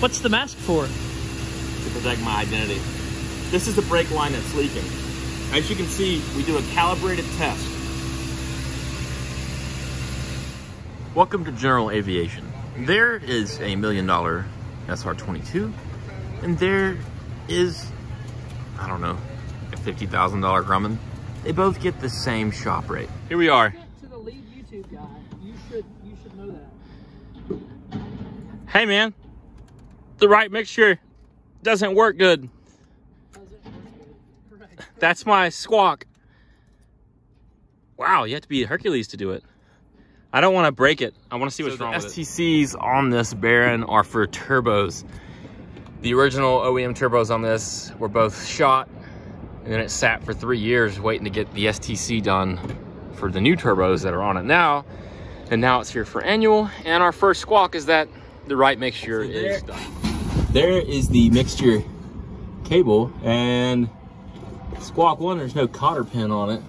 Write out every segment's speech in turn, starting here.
What's the mask for? To protect my identity. This is the brake line that's leaking. As you can see, we do a calibrated test. Welcome to General Aviation. There is a $1 million SR22, and there is, I don't know, a $50,000 Grumman. They both get the same shop rate. Here we are. To the lead YouTube guy, you should know that. Hey man, the right mixture doesn't work good. That's my squawk. Wow, you have to be Hercules to do it. I don't want to break it. I want to see what's wrong with it. STCs on this Baron are for turbos. The original OEM turbos on this were both shot, and then it sat for 3 years waiting to get the STC done for the new turbos that are on it now. And now it's here for annual. And our first squawk is that the right mixture is done. There is the mixture cable, and squawk one, there's no cotter pin on it.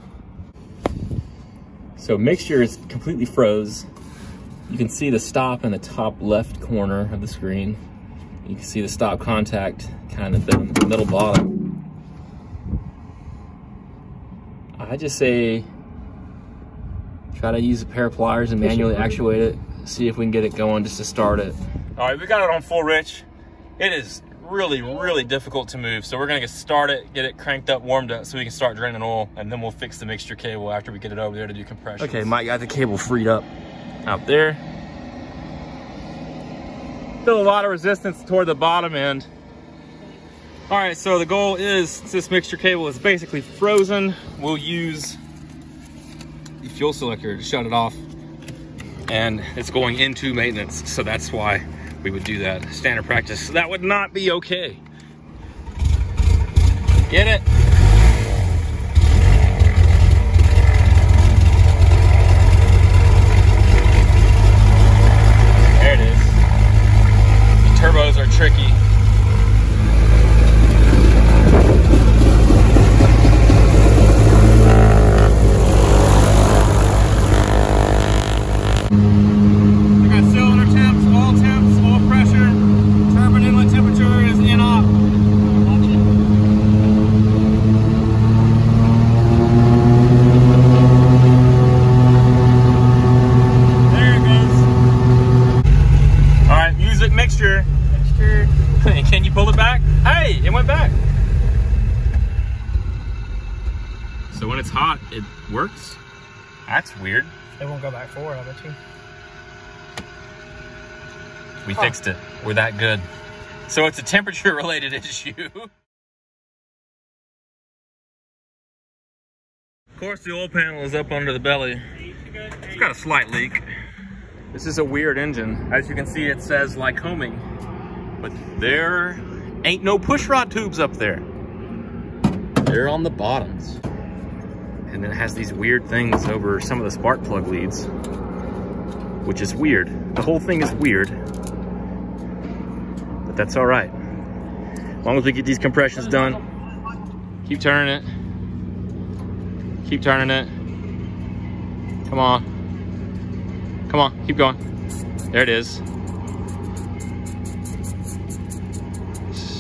So mixture is completely froze. You can see the stop in the top left corner of the screen. You can see the stop contact kind of in the middle bottom. I just say, try to use a pair of pliers and manually actuate it. See if we can get it going just to start it. All right, we got it on full rich. It is really, really difficult to move. So we're gonna start it, get it cranked up, warmed up so we can start draining oil, and then we'll fix the mixture cable after we get it over there to do compression. Okay, Mike got the cable freed up out there. Still a lot of resistance toward the bottom end. All right, so the goal is, since this mixture cable is basically frozen, we'll use the fuel selector to shut it off, and it's going into maintenance. So that's why we would do that. Standard practice. That would not be okay. Get it. There it is. The turbos are tricky. Can you pull it back? Hey, it went back. So when it's hot, it works? That's weird. It won't go back forward, I bet you. We fixed it. We're that good. So it's a temperature-related issue. Of course, the oil panel is up under the belly. It's got a slight leak. This is a weird engine. As you can see, it says Lycoming. But there ain't no pushrod tubes up there. They're on the bottoms. And then it has these weird things over some of the spark plug leads, which is weird. The whole thing is weird, but that's all right. As long as we get these compressions done, keep turning it. Keep turning it. Come on. Come on, keep going. There it is.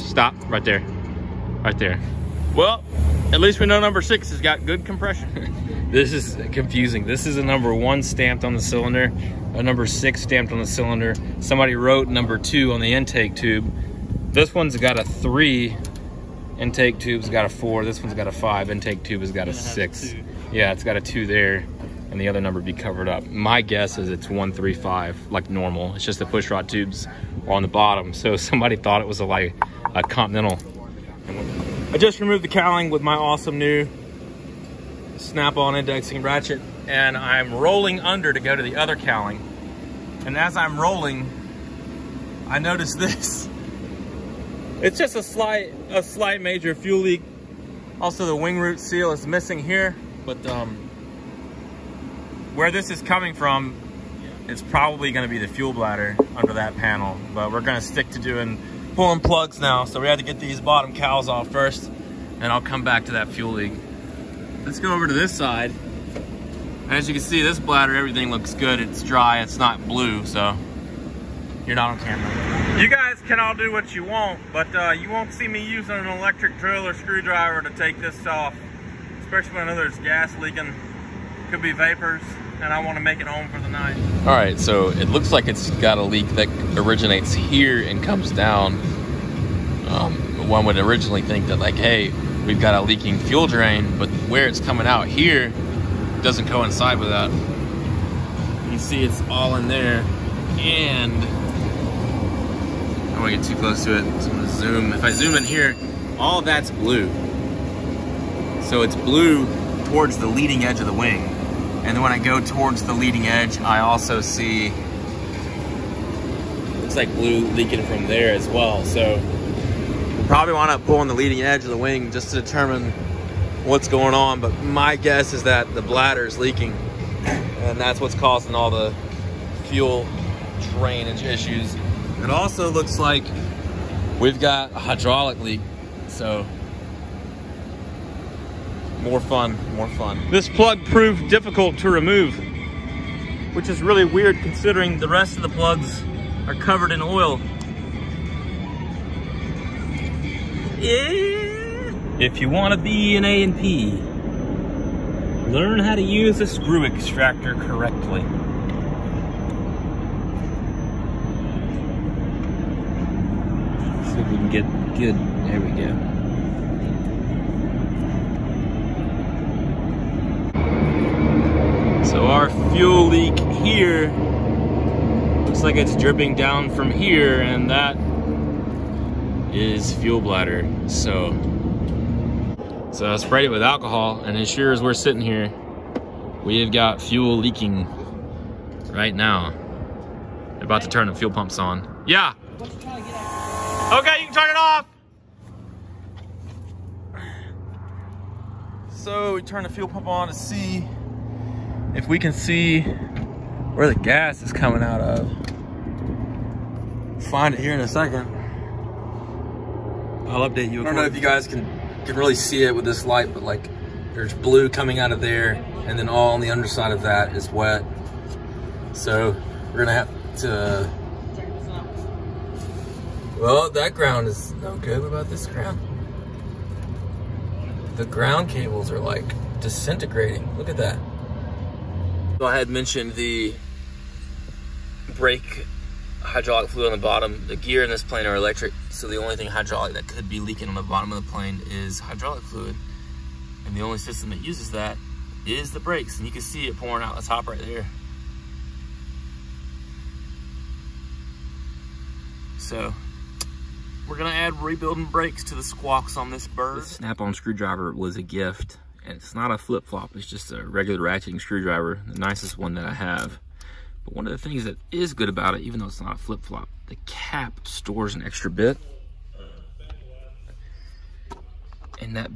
Stop right there, right there. Well, at least we know number 6 has got good compression. This is confusing. This is a number 1 stamped on the cylinder, a number 6 stamped on the cylinder. Somebody wrote number 2 on the intake tube. This one's got a 3 intake tube's got a 4. This one's got a 5 intake tube has got a 6. Yeah, it's got a 2 there, and the other number be covered up. My guess is it's 135 like normal. It's just the pushrod tubes are on the bottom. So somebody thought it was a Continental. I just removed the cowling with my awesome new Snap-on indexing ratchet, and I'm rolling under to go to the other cowling. And as I'm rolling, I notice this. It's just a slight major fuel leak. Also, the wing root seal is missing here, but where this is coming from, it's probably going to be the fuel bladder under that panel. But we're going to stick to doing pulling plugs now, so we had to get these bottom cowls off first, and I'll come back to that fuel leak. Let's go over to this side. As you can see, this bladder, everything looks good. It's dry, it's not blue, so you're not on camera. You guys can all do what you want, but you won't see me using an electric drill or screwdriver to take this off, especially when I know there's gas leaking, could be vapors, and I want to make it home for the night. All right, so it looks like it's got a leak that originates here and comes down. One would originally think that, like, hey, we've got a leaking fuel drain, but where it's coming out here doesn't coincide with that. You see it's all in there, and I don't want to get too close to it, so I'm gonna zoom. If I zoom in here, all that's blue. So it's blue towards the leading edge of the wing. And then when I go towards the leading edge, I also see, looks like blue leaking from there as well. So probably want to pull on the leading edge of the wing just to determine what's going on, but my guess is that the bladder is leaking and that's what's causing all the fuel drainage issues. It also looks like we've got a hydraulic leak, so more fun. This plug proved difficult to remove, which is really weird considering the rest of the plugs are covered in oil. Yeah. If you want to be an A&P, learn how to use a screw extractor correctly. Let's see if we can get good. There we go. So our fuel leak here looks like it's dripping down from here, and that is fuel bladder. So I sprayed it with alcohol, and as sure as we're sitting here, we've got fuel leaking right now. They're about to turn the fuel pumps on. Yeah. Okay, you can turn it off. So we turn the fuel pump on to see if we can see where the gas is coming out of. Find it here in a second. I'll update you. I don't know if you guys can really see it with this light, but like there's blue coming out of there, and then all on the underside of that is wet. So we're gonna have to, well, that ground is no good. What about this ground? The ground cables are like disintegrating. Look at that. So I had mentioned the brake hydraulic fluid on the bottom. The gear in this plane are electric, so the only thing hydraulic that could be leaking on the bottom of the plane is hydraulic fluid, and the only system that uses that is the brakes, and you can see it pouring out the top right there. So we're gonna add rebuilding brakes to the squawks on this bird. The Snap-on screwdriver was a gift, and it's not a flip-flop, it's just a regular ratcheting screwdriver, the nicest one that I have. But one of the things that is good about it, even though it's not a flip-flop, the cap stores an extra bit, and that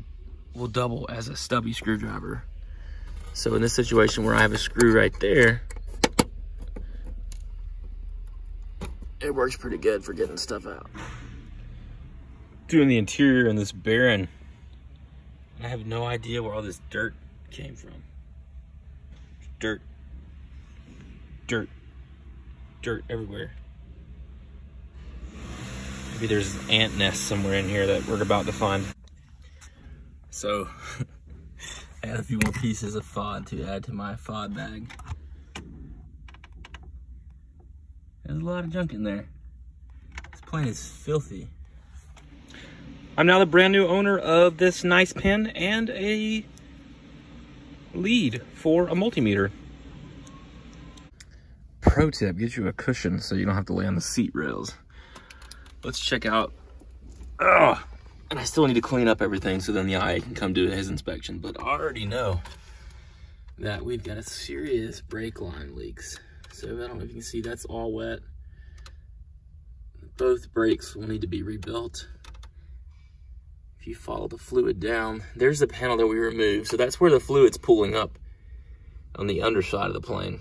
will double as a stubby screwdriver. So in this situation where I have a screw right there, it works pretty good for getting stuff out. Doing the interior in this Baron, I have no idea where all this dirt came from. Dirt everywhere. Maybe there's an ant nest somewhere in here that we're about to find. So I had a few more pieces of FOD to add to my FOD bag. There's a lot of junk in there. This plane is filthy. I'm now the brand new owner of this nice pen and a lead for a multimeter. Pro tip, get you a cushion so you don't have to lay on the seat rails. Let's check out, and I still need to clean up everything so then the IA can come do his inspection, but I already know that we've got a serious brake line leaks. So I don't know if you can see, that's all wet. Both brakes will need to be rebuilt. If you follow the fluid down, there's the panel that we removed. So that's where the fluid's pooling up on the underside of the plane.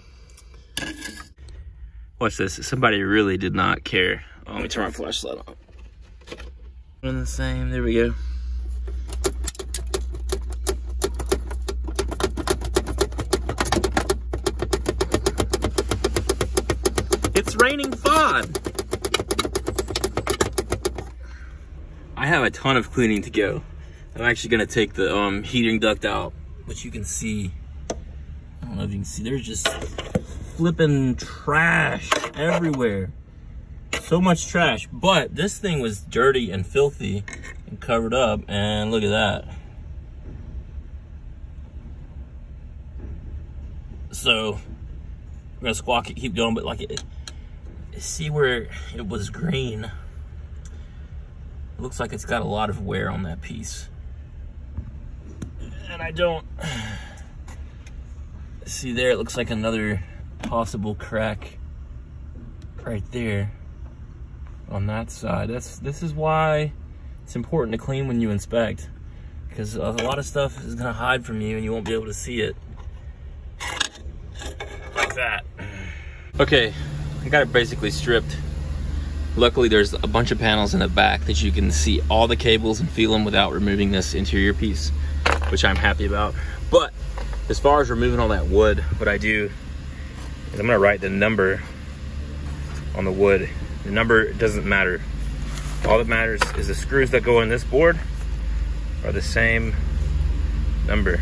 Watch this, somebody really did not care. Oh, let me turn my flashlight on. Doing the same, there we go. It's raining FOD. I have a ton of cleaning to go. I'm actually gonna take the heating duct out, which you can see. I don't know if you can see, there's just flipping trash everywhere. So much trash, but this thing was dirty and filthy and covered up, and look at that. So we're gonna squawk it, keep going, but like it, see where it was green. It looks like it's got a lot of wear on that piece. And I don't see there, it looks like another possible crack right there on that side. This is why it's important to clean when you inspect, because a lot of stuff is gonna hide from you and you won't be able to see it. Like that. Okay, I got it basically stripped. Luckily there's a bunch of panels in the back that you can see all the cables and feel them without removing this interior piece, which I'm happy about. But as far as removing all that wood, what I do is I'm gonna write the number on the wood. The number doesn't matter. All that matters is the screws that go in this board are the same number.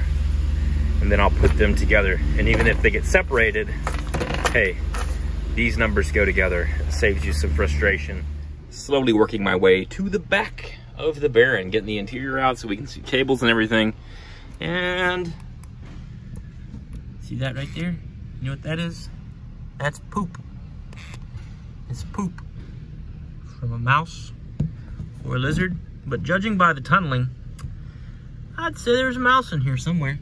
And then I'll put them together. And even if they get separated, hey, these numbers go together. It saves you some frustration. Slowly working my way to the back of the Baron, getting the interior out so we can see cables and everything. And see that right there? You know what that is? That's poop. It's poop from a mouse or a lizard. But judging by the tunneling, I'd say there's a mouse in here somewhere.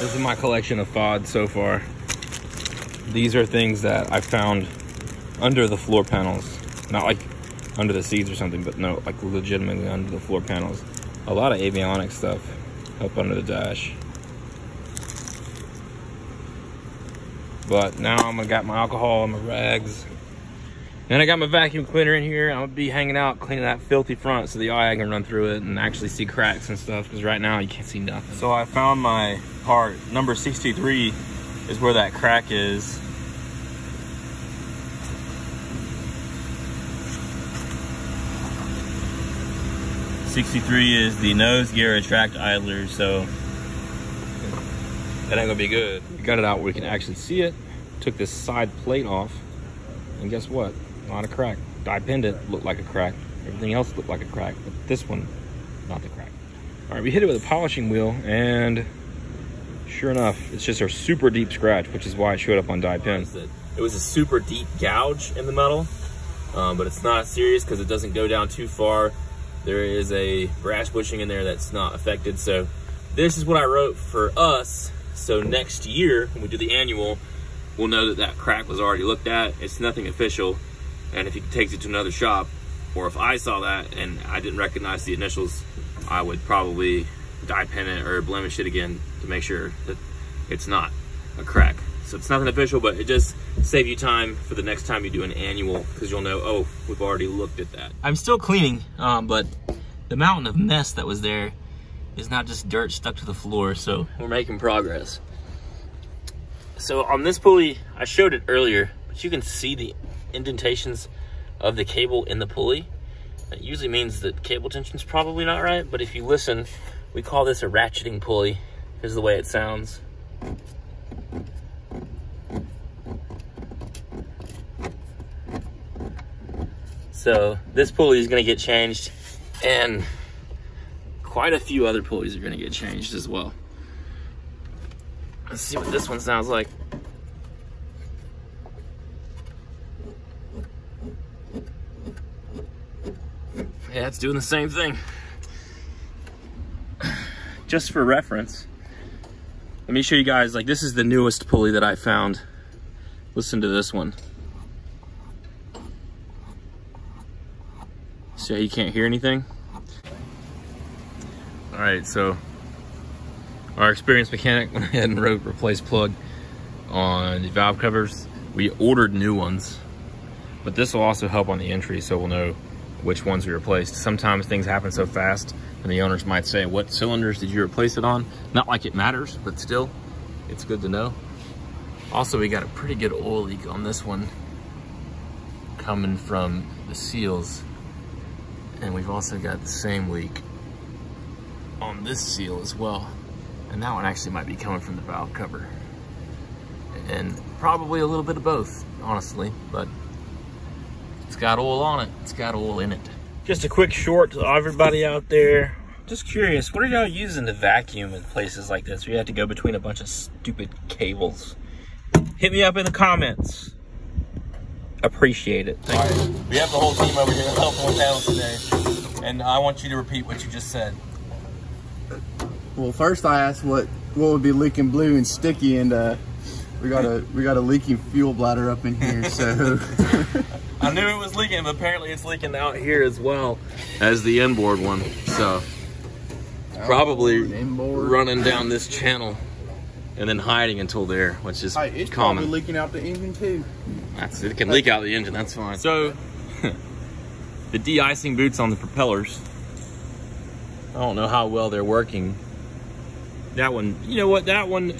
This is my collection of FOD so far. These are things that I found under the floor panels. Not like under the seats or something, but no, like legitimately under the floor panels. A lot of avionics stuff up under the dash. But now I'm gonna got my alcohol and my rags. And I got my vacuum cleaner in here. I'm gonna be hanging out, cleaning that filthy front so the IA can run through it and actually see cracks and stuff, because right now you can't see nothing. So I found my part, number 63 is where that crack is. #63 is the nose gear attract idler, so that ain't gonna be good. We got it out where we can actually see it. Took this side plate off, and guess what? Not a crack. Die pendant looked like a crack. Everything else looked like a crack, but this one, not the crack. All right, we hit it with a polishing wheel, and sure enough, it's just a super deep scratch, which is why it showed up on die pin. It was a super deep gouge in the metal, but it's not serious because it doesn't go down too far. There is a brass bushing in there that's not affected. So this is what I wrote for us. So next year, when we do the annual, we'll know that that crack was already looked at. It's nothing official. And if he takes it to another shop, or if I saw that and I didn't recognize the initials, I would probably dye pin it or blemish it again to make sure that it's not a crack. So it's nothing official, but it just saves you time for the next time you do an annual, because you'll know, oh, we've already looked at that. I'm still cleaning, but the mountain of mess that was there is not just dirt stuck to the floor, so we're making progress. So on this pulley, I showed it earlier, but you can see the indentations of the cable in the pulley. That usually means that cable tension's probably not right, but if you listen, we call this a ratcheting pulley. Here's the way it sounds. So this pulley is gonna get changed, and quite a few other pulleys are gonna get changed as well. Let's see what this one sounds like. Yeah, it's doing the same thing. Just for reference, let me show you guys, like this is the newest pulley that I found. Listen to this one. So you can't hear anything. All right, so our experienced mechanic went ahead and replaced plug on the valve covers We ordered new ones, but this will also help on the entry so we'll know which ones we replaced. Sometimes things happen so fast and the owners might say, what cylinders did you replace it on? Not like it matters, but still, it's good to know. Also, we got a pretty good oil leak on this one coming from the seals. And we've also got the same leak on this seal as well. And that one actually might be coming from the valve cover. And probably a little bit of both, honestly, but it's got oil on it, it's got oil in it. Just a quick short to everybody out there. Just curious, what are y'all using to vacuum in places like this where you have to go between a bunch of stupid cables? Hit me up in the comments. Appreciate it. Thank you. Right. We have the whole team over here helping with panels today. And I want you to repeat what you just said. Well, first I asked what would be leaking blue and sticky, and we got a leaking fuel bladder up in here, so. I knew it was leaking, but apparently it's leaking out here as well as the inboard one. So probably running down this channel and then hiding until there, which is common. It's probably leaking out the engine too. It can leak out the engine, that's fine. So the de-icing boots on the propellers, I don't know how well they're working. That one, you know what, that one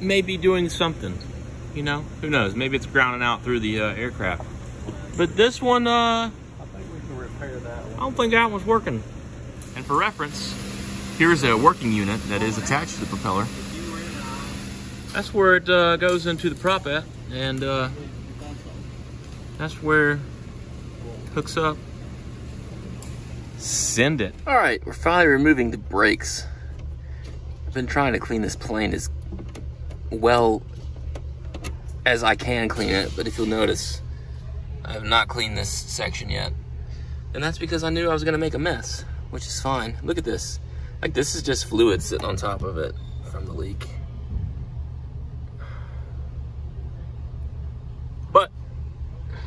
may be doing something, you know? Who knows, maybe it's grounding out through the aircraft. But this one, I think we can repair that one. I don't think that one's working. And for reference, here's a working unit that is attached to the propeller. That's where it goes into the prop at, and that's where it hooks up. Send it. All right, we're finally removing the brakes. I've been trying to clean this plane as well as I can clean it, but if you'll notice, I have not cleaned this section yet. And that's because I knew I was gonna make a mess, which is fine. Look at this. Like, this is just fluid sitting on top of it from the leak. But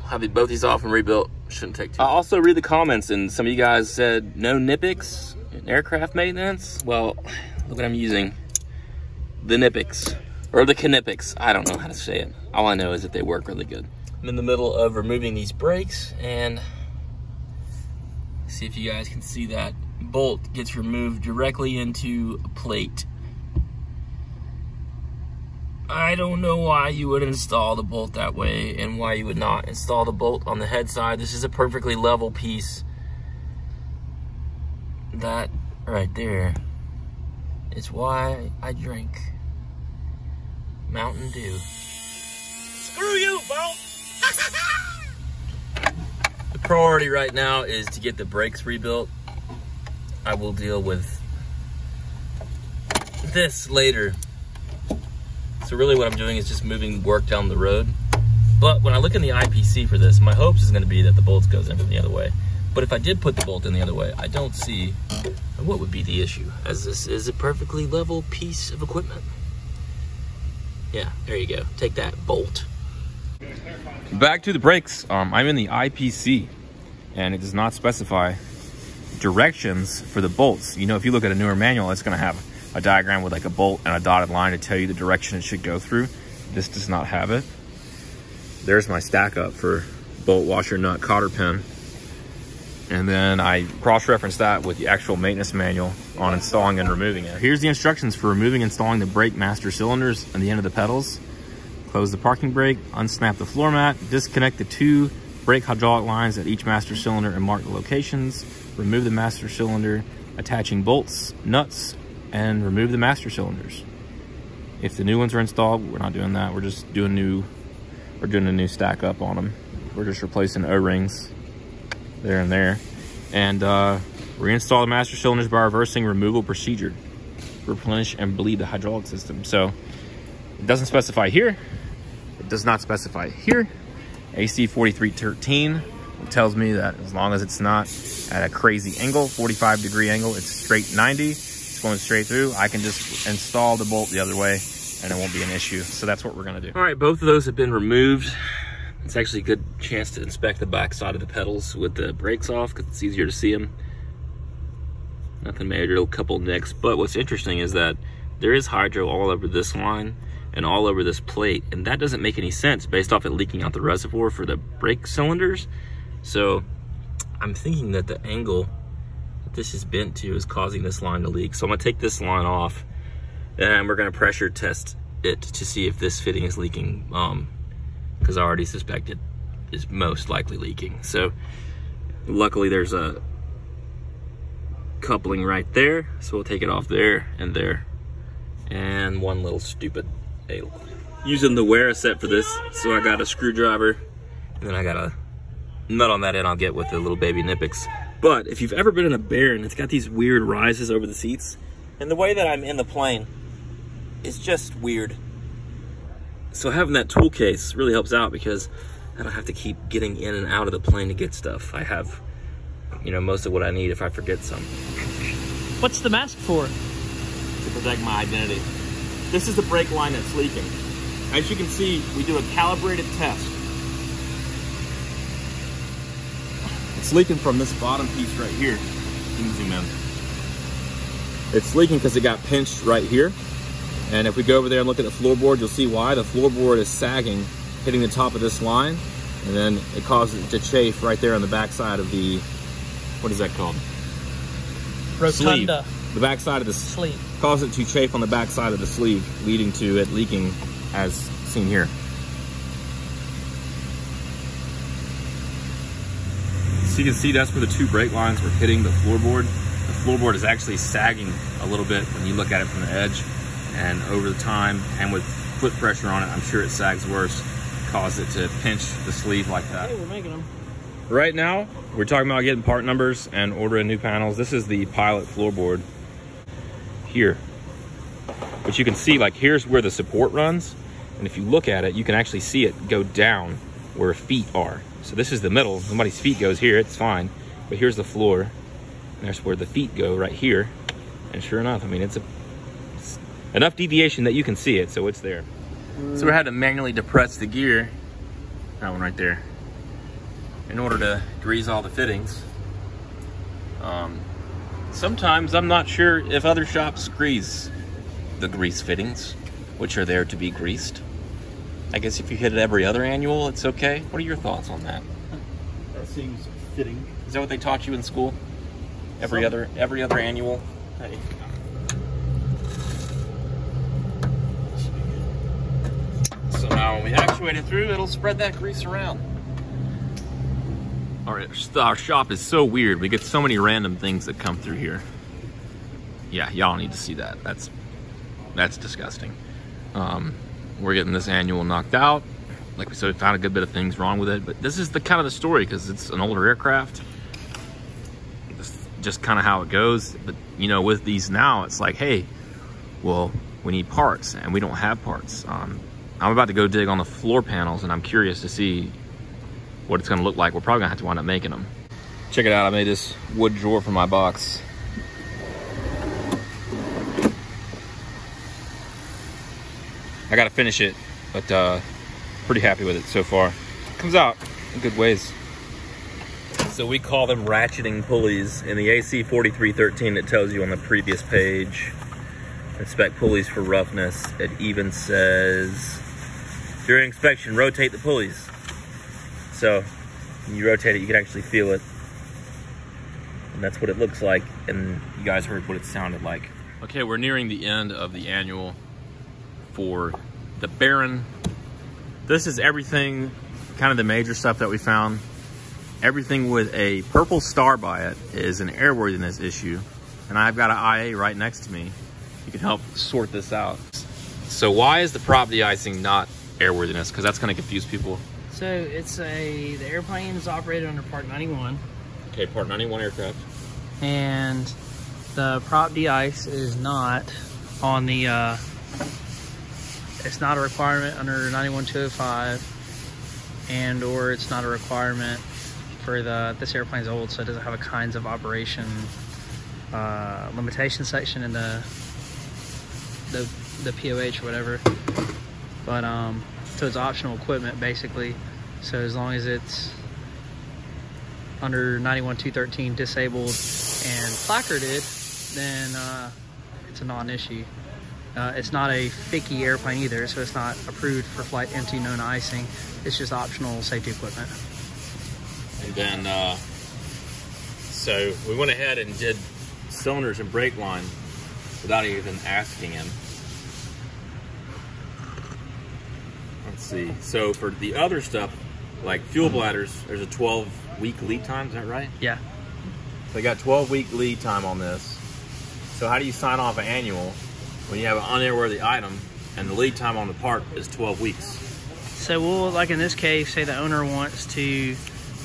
I'll have both these off and rebuilt. Shouldn't take too long. I also read the comments, and some of you guys said no Knipex in aircraft maintenance. Well, look what I'm using. The Knipex, or the Knipex. I don't know how to say it. All I know is that they work really good. I'm in the middle of removing these brakes, and see if you guys can see that bolt gets removed directly into a plate. I don't know why you would install the bolt that way and why you would not install the bolt on the head side. This is a perfectly level piece. That right there is why I drink Mountain Dew. Screw you, bolt! The priority right now is to get the brakes rebuilt. I will deal with this later. So really what I'm doing is just moving work down the road. But when I look in the IPC for this, my hopes is gonna be that the bolt goes in from the other way. But if I did put the bolt in the other way, I don't see what would be the issue, as this is a perfectly level piece of equipment. Yeah, there you go, take that, bolt. Back to the brakes. I'm in the IPC, and it does not specify directions for the bolts. You know, if you look at a newer manual, it's going to have a diagram with like a bolt and a dotted line to tell you the direction it should go through. This does not have it. There's my stack up for bolt, washer, nut, cotter pin. And then I cross-reference that with the actual maintenance manual on installing and removing it. Here's the instructions for removing and installing the brake master cylinders and the end of the pedals. Close the parking brake, unsnap the floor mat, disconnect the two brake hydraulic lines at each master cylinder and mark the locations, remove the master cylinder, attaching bolts, nuts, and remove the master cylinders. If the new ones are installed, we're not doing that. We're just doing a new stack up on them. We're just replacing O-rings there and there. And reinstall the master cylinders by reversing removal procedure. Replenish and bleed the hydraulic system. So it doesn't specify here. It does not specify here. AC 4313 tells me that as long as it's not at a crazy angle, 45-degree angle, it's straight 90, it's going straight through, I can just install the bolt the other way and it won't be an issue. So that's what we're gonna do. All right, both of those have been removed. It's actually a good chance to inspect the back side of the pedals with the brakes off because it's easier to see them. Nothing major, a couple nicks. But what's interesting is that there is hydro all over this line and all over this plate, and that doesn't make any sense based off it leaking out the reservoir for the brake cylinders. So I'm thinking that the angle that this is bent to is causing this line to leak. So I'm gonna take this line off and we're gonna pressure test it to see if this fitting is leaking, because I already suspect it is most likely leaking. So luckily there's a coupling right there, so we'll take it off there and there, and one little stupid angle. Using the Wera set for this, so I got a screwdriver and then I got a nut on that end I'll get with the little baby Knipex. But if you've ever been in a Baron, it's got these weird rises over the seats, and the way that I'm in the plane is just weird. So having that tool case really helps out because I don't have to keep getting in and out of the plane to get stuff. I have, you know, most of what I need if I forget something. What's the mask for? To protect my identity. This is the brake line that's leaking. As you can see, we do a calibrated test. It's leaking from this bottom piece right here. You can zoom in. It's leaking because it got pinched right here. And if we go over there and look at the floorboard, you'll see why. The floorboard is sagging, hitting the top of this line, and then it causes it to chafe right there on the backside of the, what is that called? Rotunda. Sleeve. The backside of the sleeve. Causes it to chafe on the backside of the sleeve, leading to it leaking as seen here. So you can see that's where the two brake lines were hitting the floorboard. The floorboard is actually sagging a little bit when you look at it from the edge, and over the time and with foot pressure on it, I'm sure it sags worse, caused it to pinch the sleeve like that. Hey, we're making them. Right now, we're talking about getting part numbers and ordering new panels. This is the pilot floorboard here, which you can see, like, here's where the support runs. And if you look at it, you can actually see it go down where feet are. So this is the middle. Somebody's feet goes here, it's fine. But here's the floor, and there's where the feet go right here. And sure enough, I mean, it's enough deviation that you can see it, so it's there. So we had to manually depress the gear, that one right there, in order to grease all the fittings. Sometimes I'm not sure if other shops grease the grease fittings, which are there to be greased. I guess if you hit it every other annual, it's okay. What are your thoughts on that? That seems fitting. Is that what they taught you in school? Every other annual? Hey. So now when we actuate it through, it'll spread that grease around. All right, our shop is so weird. We get so many random things that come through here. Yeah, y'all need to see that. That's disgusting. We're getting this annual knocked out. Like we said, we found a good bit of things wrong with it, but this is the kind of the story because it's an older aircraft. This is just kind of how it goes. But you know, with these now, it's like, hey, well, we need parts and we don't have parts. I'm about to go dig on the floor panels and I'm curious to see what it's gonna look like. We're probably gonna have to wind up making them. Check it out, I made this wood drawer for my box. I gotta finish it, but pretty happy with it so far. Comes out in good ways. So we call them ratcheting pulleys. In the AC 4313, it tells you on the previous page, inspect pulleys for roughness. It even says, during inspection, rotate the pulleys. So you rotate it, you can actually feel it. And that's what it looks like. And you guys heard what it sounded like. Okay, we're nearing the end of the annual for the Baron. This is everything, kind of the major stuff that we found. Everything with a purple star by it is an airworthiness issue. And I've got an IA right next to me. You can help sort this out. So why is the prop de-icing not airworthiness? Because that's gonna confuse people. So it's the airplane is operated under Part 91. Okay, Part 91 aircraft. And the prop de-ice is not on the, it's not a requirement under 91-205, and or it's not a requirement for the, this airplane's old, so it doesn't have a kinds of operation limitation section in the POH or whatever. But, so it's optional equipment basically. So as long as it's under 91-213 disabled and placarded, then it's a non-issue. It's not a FIKI airplane either, so it's not approved for flight empty, known icing. It's just optional safety equipment. And then, so we went ahead and did cylinders and brake line without even asking him. Let's see. So for the other stuff, like fuel bladders, there's a 12-week lead time. Is that right? Yeah. So they got 12-week lead time on this. So how do you sign off an annual when you have an unairworthy item and the lead time on the part is 12 weeks? So we'll, like in this case, say the owner wants to,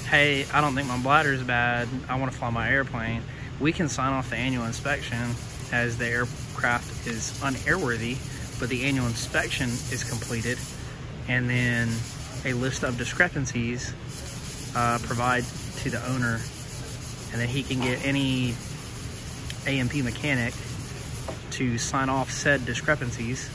hey, I don't think my bladder is bad. I want to fly my airplane. We can sign off the annual inspection as the aircraft is unairworthy, but the annual inspection is completed, and then a list of discrepancies provided to the owner, and then he can get any A&P mechanic to sign off said discrepancies.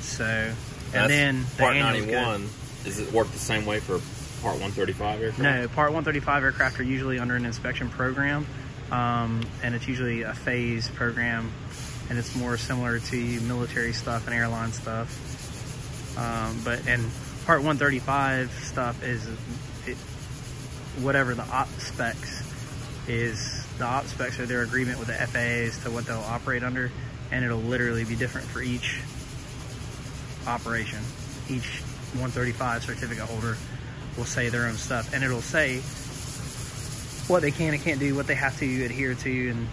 So, and that's then the Part 91, does it work the same way for Part 135 aircraft? No, Part 135 aircraft are usually under an inspection program, and it's usually a phased program, and it's more similar to military stuff and airline stuff. And Part 135 stuff is whatever the op specs is. The op specs are their agreement with the FAA as to what they'll operate under, and it'll literally be different for each operation. Each 135 certificate holder will say their own stuff, and it'll say what they can and can't do, what they have to adhere to, and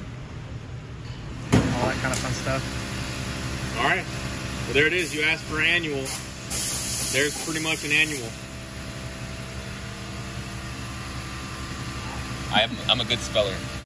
all that kind of fun stuff. All right, well, there it is. You asked for annual. There's pretty much an annual. I'm a good speller.